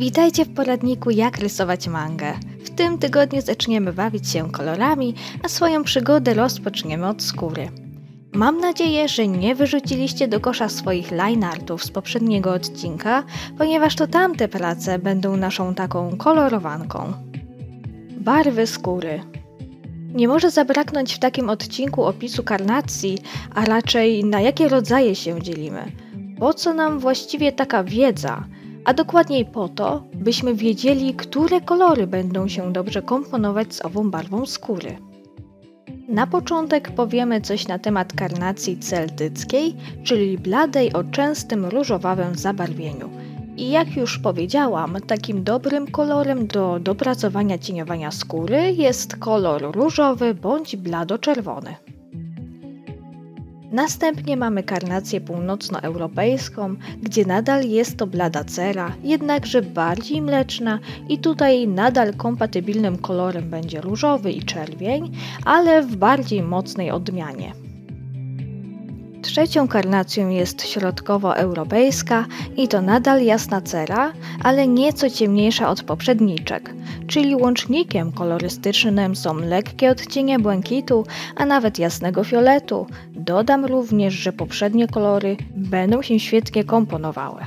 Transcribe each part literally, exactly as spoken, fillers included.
Witajcie w poradniku jak rysować mangę. W tym tygodniu zaczniemy bawić się kolorami, a swoją przygodę rozpoczniemy od skóry. Mam nadzieję, że nie wyrzuciliście do kosza swoich line artów z poprzedniego odcinka, ponieważ to tamte prace będą naszą taką kolorowanką. Barwy skóry. Nie może zabraknąć w takim odcinku opisu karnacji, a raczej na jakie rodzaje się dzielimy. Po co nam właściwie taka wiedza? A dokładniej po to, byśmy wiedzieli, które kolory będą się dobrze komponować z ową barwą skóry. Na początek powiemy coś na temat karnacji celtyckiej, czyli bladej o częstym różowawym zabarwieniu. I jak już powiedziałam, takim dobrym kolorem do dopracowania cieniowania skóry jest kolor różowy bądź blado-czerwony. Następnie mamy karnację północnoeuropejską, gdzie nadal jest to blada cera, jednakże bardziej mleczna i tutaj nadal kompatybilnym kolorem będzie różowy i czerwień, ale w bardziej mocnej odmianie. Trzecią karnacją jest środkowoeuropejska i to nadal jasna cera, ale nieco ciemniejsza od poprzedniczek, czyli łącznikiem kolorystycznym są lekkie odcienie błękitu, a nawet jasnego fioletu. Dodam również, że poprzednie kolory będą się świetnie komponowały.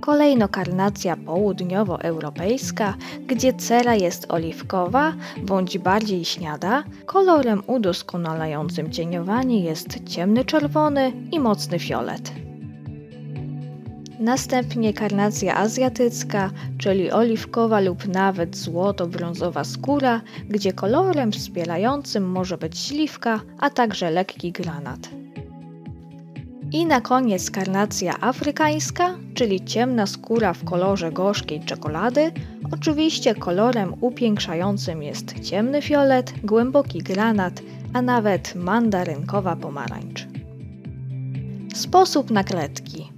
Kolejno karnacja południowoeuropejska, gdzie cera jest oliwkowa bądź bardziej śniada, kolorem udoskonalającym cieniowanie jest ciemny czerwony i mocny fiolet. Następnie karnacja azjatycka, czyli oliwkowa lub nawet złoto-brązowa skóra, gdzie kolorem wspierającym może być śliwka, a także lekki granat. I na koniec karnacja afrykańska, czyli ciemna skóra w kolorze gorzkiej czekolady. Oczywiście kolorem upiększającym jest ciemny fiolet, głęboki granat, a nawet mandarynkowa pomarańcz. Sposób na kredki.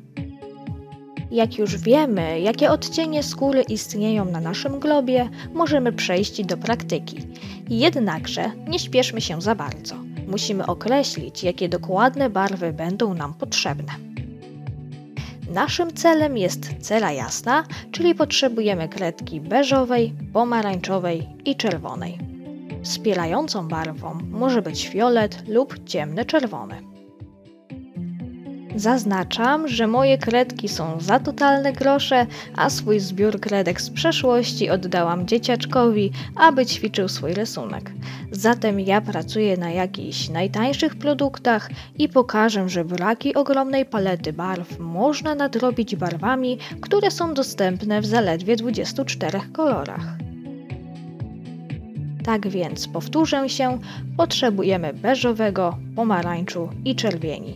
Jak już wiemy, jakie odcienie skóry istnieją na naszym globie, możemy przejść do praktyki. Jednakże nie śpieszmy się za bardzo. Musimy określić, jakie dokładne barwy będą nam potrzebne. Naszym celem jest cera jasna, czyli potrzebujemy kredki beżowej, pomarańczowej i czerwonej. Wspierającą barwą może być fiolet lub ciemny czerwony. Zaznaczam, że moje kredki są za totalne grosze, a swój zbiór kredek z przeszłości oddałam dzieciaczkowi, aby ćwiczył swój rysunek. Zatem ja pracuję na jakichś najtańszych produktach i pokażę, że braki ogromnej palety barw można nadrobić barwami, które są dostępne w zaledwie dwudziestu czterech kolorach. Tak więc powtórzę się, potrzebujemy beżowego, pomarańczu i czerwieni.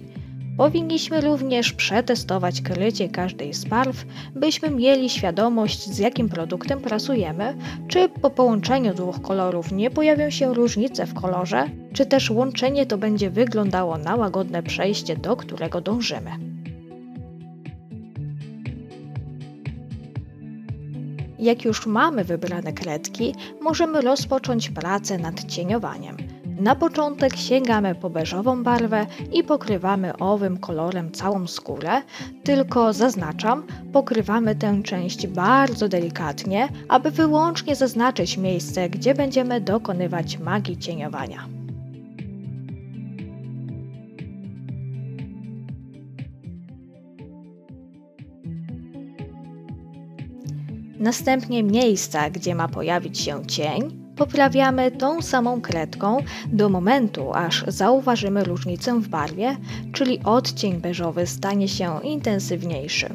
Powinniśmy również przetestować krycie każdej z barw, byśmy mieli świadomość, z jakim produktem pracujemy, czy po połączeniu dwóch kolorów nie pojawią się różnice w kolorze, czy też łączenie to będzie wyglądało na łagodne przejście, do którego dążymy. Jak już mamy wybrane kredki, możemy rozpocząć pracę nad cieniowaniem. Na początek sięgamy po beżową barwę i pokrywamy owym kolorem całą skórę, tylko zaznaczam, pokrywamy tę część bardzo delikatnie, aby wyłącznie zaznaczyć miejsce, gdzie będziemy dokonywać magii cieniowania. Następnie miejsca, gdzie ma pojawić się cień, poprawiamy tą samą kredką do momentu, aż zauważymy różnicę w barwie, czyli odcień beżowy stanie się intensywniejszy.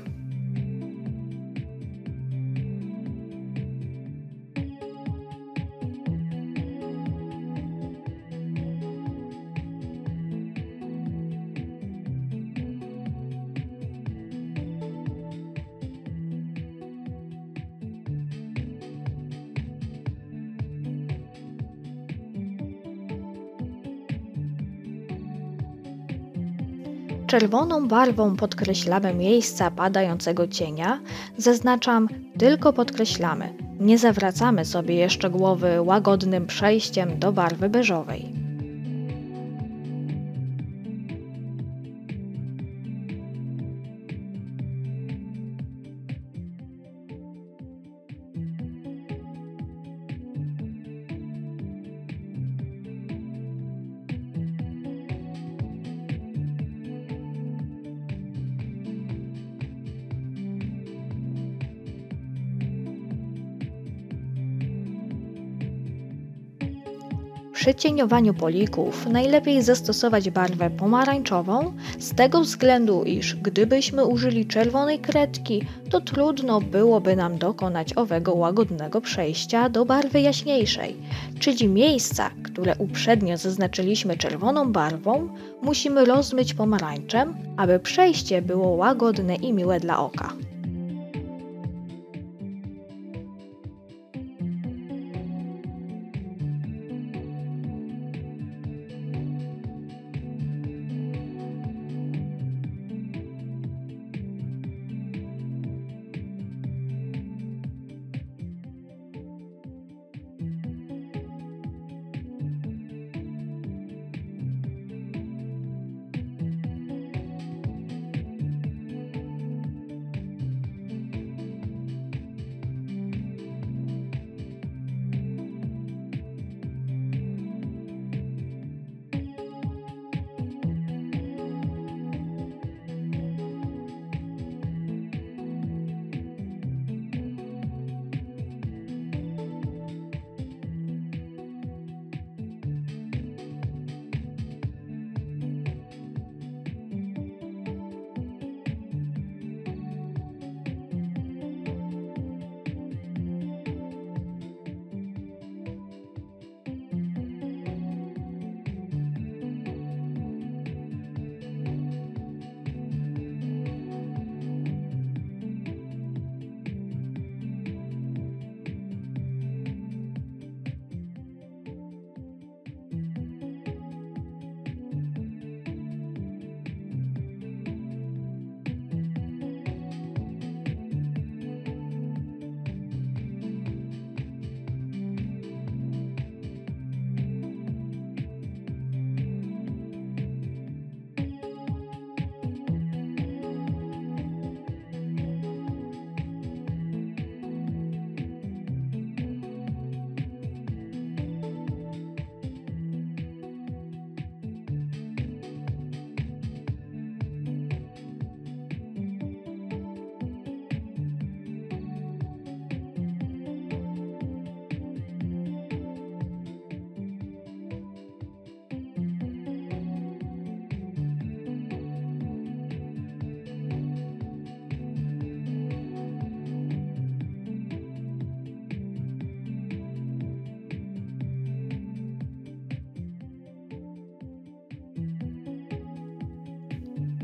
Czerwoną barwą podkreślamy miejsca padającego cienia, zaznaczam, tylko podkreślamy, nie zawracamy sobie jeszcze głowy łagodnym przejściem do barwy beżowej. Przy cieniowaniu polików najlepiej zastosować barwę pomarańczową, z tego względu, iż gdybyśmy użyli czerwonej kredki, to trudno byłoby nam dokonać owego łagodnego przejścia do barwy jaśniejszej, czyli miejsca, które uprzednio zaznaczyliśmy czerwoną barwą, musimy rozmyć pomarańczem, aby przejście było łagodne i miłe dla oka.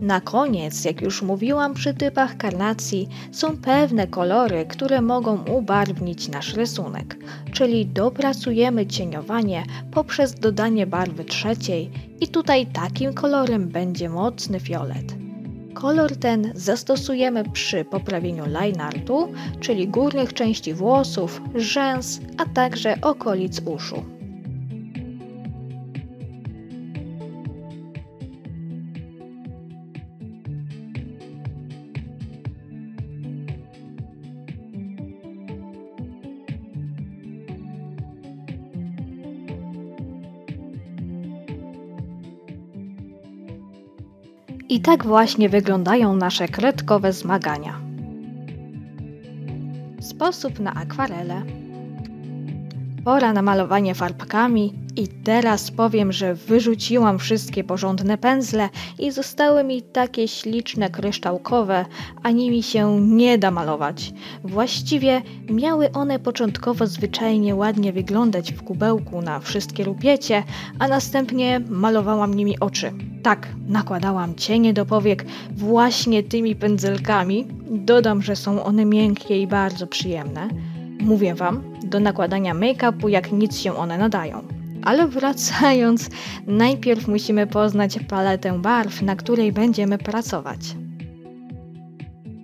Na koniec, jak już mówiłam przy typach karnacji, są pewne kolory, które mogą ubarwnić nasz rysunek, czyli dopracujemy cieniowanie poprzez dodanie barwy trzeciej i tutaj takim kolorem będzie mocny fiolet. Kolor ten zastosujemy przy poprawieniu line artu, czyli górnych części włosów, rzęs, a także okolic uszu. I tak właśnie wyglądają nasze kredkowe zmagania. Sposób na akwarele. Pora na malowanie farbkami i teraz powiem, że wyrzuciłam wszystkie porządne pędzle i zostały mi takie śliczne kryształkowe, a nimi się nie da malować. Właściwie miały one początkowo zwyczajnie ładnie wyglądać w kubełku na wszystkie rupiecie, a następnie malowałam nimi oczy. Tak, nakładałam cienie do powiek właśnie tymi pędzelkami. Dodam, że są one miękkie i bardzo przyjemne. Mówię wam, do nakładania make-upu jak nic się one nadają. Ale wracając, najpierw musimy poznać paletę barw, na której będziemy pracować.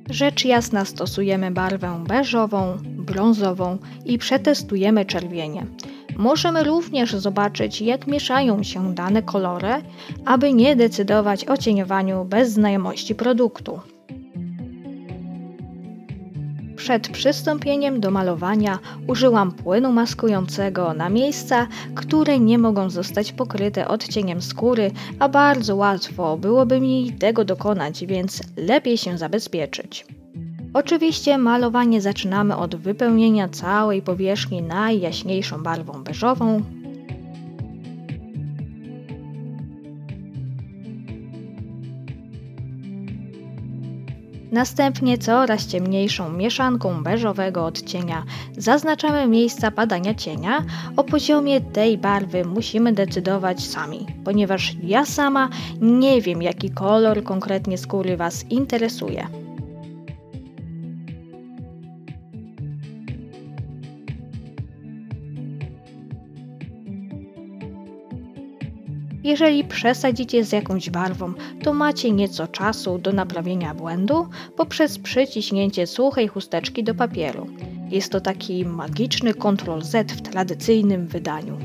Rzecz jasna stosujemy barwę beżową, brązową i przetestujemy czerwienie. Możemy również zobaczyć, jak mieszają się dane kolory, aby nie decydować o cieniowaniu bez znajomości produktu. Przed przystąpieniem do malowania użyłam płynu maskującego na miejsca, które nie mogą zostać pokryte odcieniem skóry, a bardzo łatwo byłoby mi tego dokonać, więc lepiej się zabezpieczyć. Oczywiście malowanie zaczynamy od wypełnienia całej powierzchni najjaśniejszą barwą beżową. Następnie coraz ciemniejszą mieszanką beżowego odcienia zaznaczamy miejsca padania cienia. O poziomie tej barwy musimy decydować sami, ponieważ ja sama nie wiem, jaki kolor konkretnie skóry Was interesuje. Jeżeli przesadzicie z jakąś barwą, to macie nieco czasu do naprawienia błędu poprzez przyciśnięcie suchej chusteczki do papieru. Jest to taki magiczny kontrol zet w tradycyjnym wydaniu.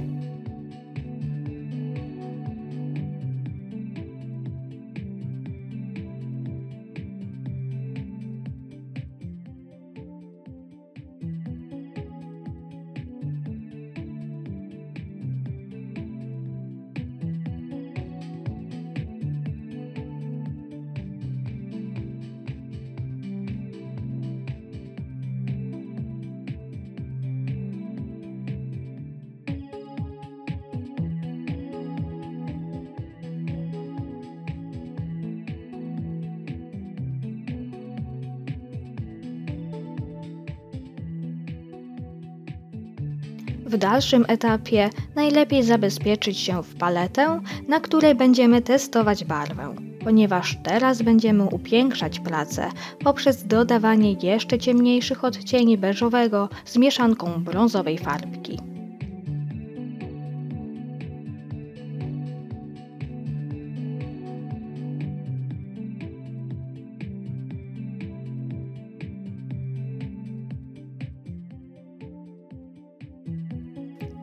W dalszym etapie najlepiej zabezpieczyć się w paletę, na której będziemy testować barwę, ponieważ teraz będziemy upiększać pracę poprzez dodawanie jeszcze ciemniejszych odcieni beżowego z mieszanką brązowej farbki.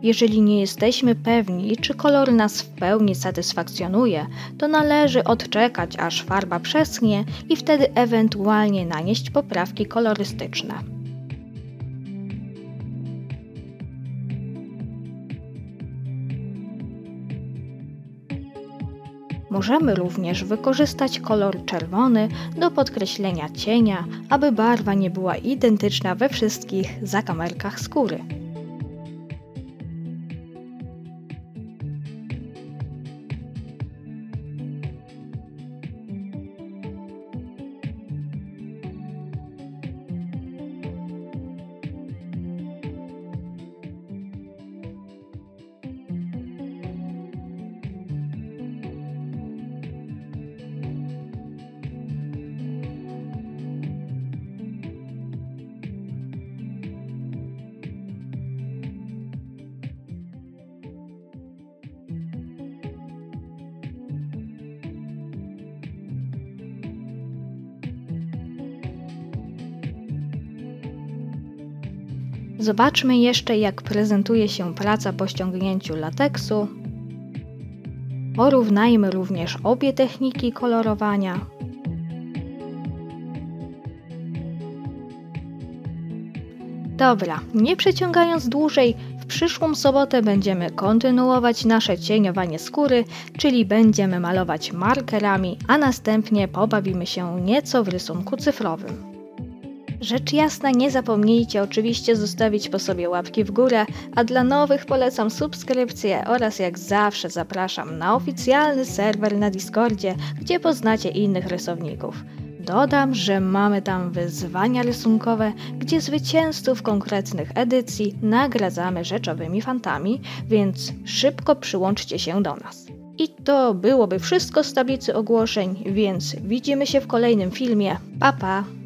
Jeżeli nie jesteśmy pewni, czy kolor nas w pełni satysfakcjonuje, to należy odczekać, aż farba przeschnie i wtedy ewentualnie nanieść poprawki kolorystyczne. Możemy również wykorzystać kolor czerwony do podkreślenia cienia, aby barwa nie była identyczna we wszystkich zakamarkach skóry. Zobaczmy jeszcze, jak prezentuje się praca po ściągnięciu lateksu. Porównajmy również obie techniki kolorowania. Dobra, nie przeciągając dłużej, w przyszłą sobotę będziemy kontynuować nasze cieniowanie skóry, czyli będziemy malować markerami, a następnie pobawimy się nieco w rysunku cyfrowym. Rzecz jasna, nie zapomnijcie oczywiście zostawić po sobie łapki w górę, a dla nowych polecam subskrypcję oraz jak zawsze zapraszam na oficjalny serwer na Discordzie, gdzie poznacie innych rysowników. Dodam, że mamy tam wyzwania rysunkowe, gdzie zwycięzców konkretnych edycji nagradzamy rzeczowymi fantami, więc szybko przyłączcie się do nas. I to byłoby wszystko z tablicy ogłoszeń, więc widzimy się w kolejnym filmie. Pa pa!